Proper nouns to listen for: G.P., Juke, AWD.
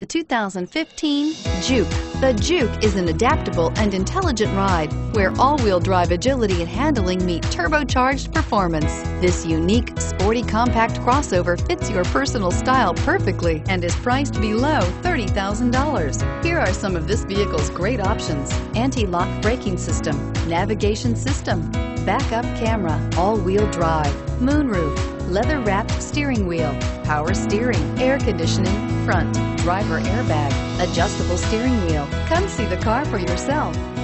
The 2015 Juke. The Juke is an adaptable and intelligent ride where all-wheel drive agility and handling meet turbocharged performance. This unique, sporty, compact crossover fits your personal style perfectly and is priced below $30,000. Here are some of this vehicle's great options: anti-lock braking system, navigation system, backup camera, all-wheel drive, moonroof, leather-wrapped steering wheel, power steering, air conditioning, front, driver airbag, adjustable steering wheel. Come see the car for yourself.